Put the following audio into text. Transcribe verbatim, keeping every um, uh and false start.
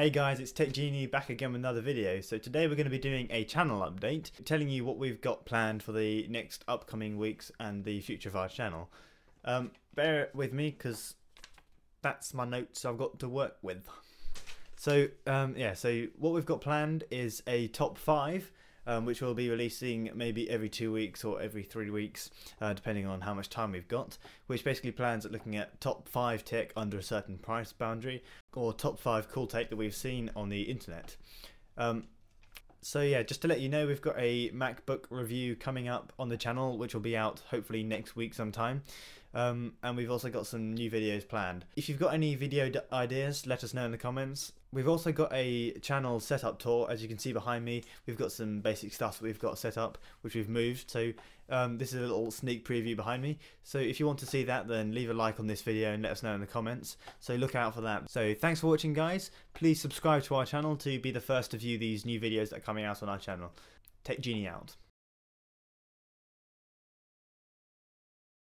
Hey guys, it's TechGenie back again with another video. So today we're going to be doing a channel update, telling you what we've got planned for the next upcoming weeks and the future of our channel. Um, bear with me because that's my notes I've got to work with. So um, yeah, so what we've got planned is a top five, um, which we'll be releasing maybe every two weeks or every three weeks, uh, depending on how much time we've got, which basically plans at looking at top five tech under a certain price boundary, or top five cool tech that we've seen on the internet. Um, so yeah, just to let you know, we've got a MacBook review coming up on the channel, which will be out hopefully next week sometime. Um, and we've also got some new videos planned. If you've got any video ideas, let us know in the comments. We've also got a channel setup tour, as you can see behind me. We've got some basic stuff that we've got set up, which we've moved. So um, this is a little sneak preview behind me. So if you want to see that, then leave a like on this video and let us know in the comments. So look out for that. So thanks for watching, guys. Please subscribe to our channel to be the first to view these new videos that are coming out on our channel. TechGenie out.